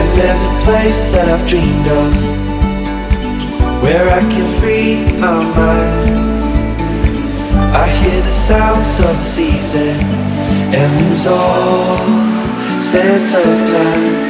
And there's a place that I've dreamed of, where I can free my mind. I hear the sounds of the season and lose all sense of time.